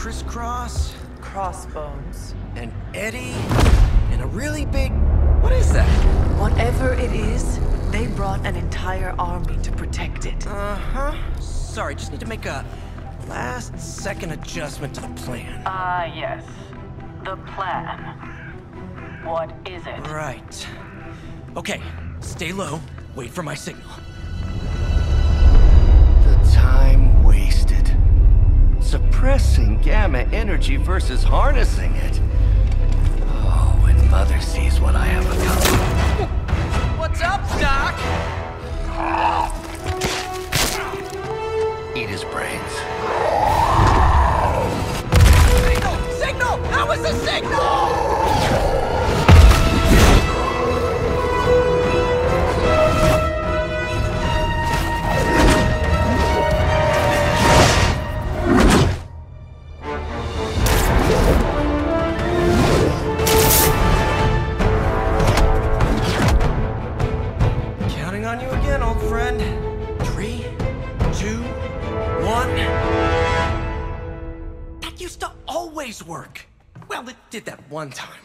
crisscross. Crossbones. And Eddie. And a really big... What is that? Whatever it is, they brought an entire army to protect it. Uh-huh. Sorry, just need to make a last-second adjustment to the plan. Yes. The plan. What is it? Right. Okay. Stay low. Wait for my signal. The time wasted. Suppressing gamma energy versus harnessing it. Oh, when Mother sees what I have become. What's up, Doc? Eat his brains. Signal! Signal! That was the signal! Work. Well, it did that one time.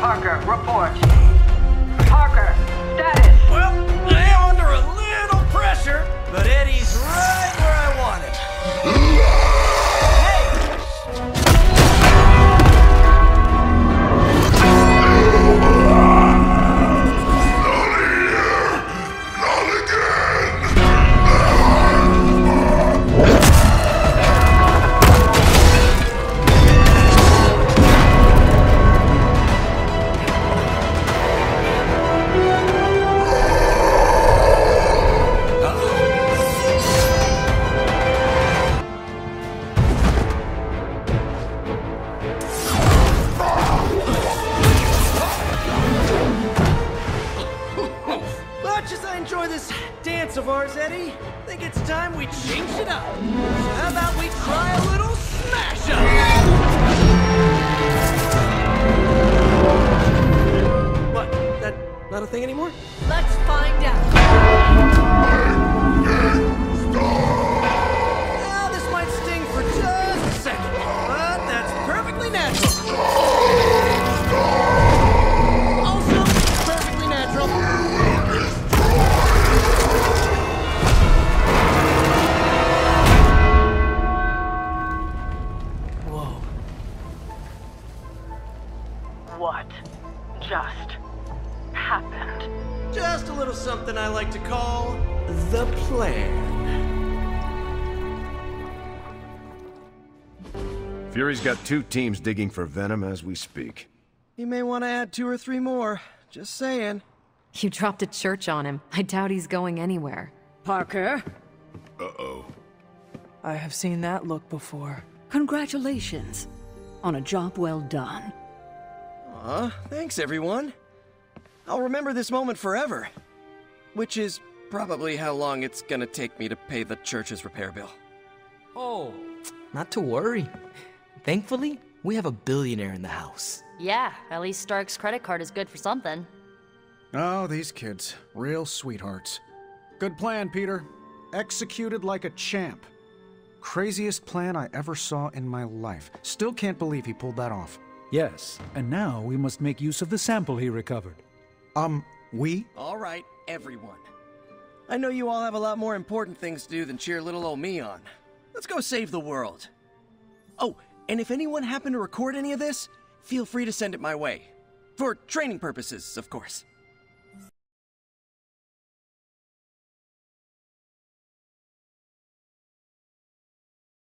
Parker, report. Parker, status. Well, I am under a little pressure, but Eddie's right where I want him. Fury's got two teams digging for Venom as we speak. You may want to add 2 or 3 more. Just saying. You dropped a church on him. I doubt he's going anywhere. Parker? Uh-oh. I have seen that look before. Congratulations on a job well done. Aw, thanks everyone. I'll remember this moment forever. Which is probably how long it's gonna take me to pay the church's repair bill. Oh, not to worry. Thankfully, we have a billionaire in the house. Yeah, at least Stark's credit card is good for something. Oh, these kids. Real sweethearts. Good plan, Peter. Executed like a champ. Craziest plan I ever saw in my life. Still can't believe he pulled that off. Yes, and now we must make use of the sample he recovered. We? All right, everyone. I know you all have a lot more important things to do than cheer little old me on. Let's go save the world. Oh, and if anyone happened to record any of this, feel free to send it my way. For training purposes, of course.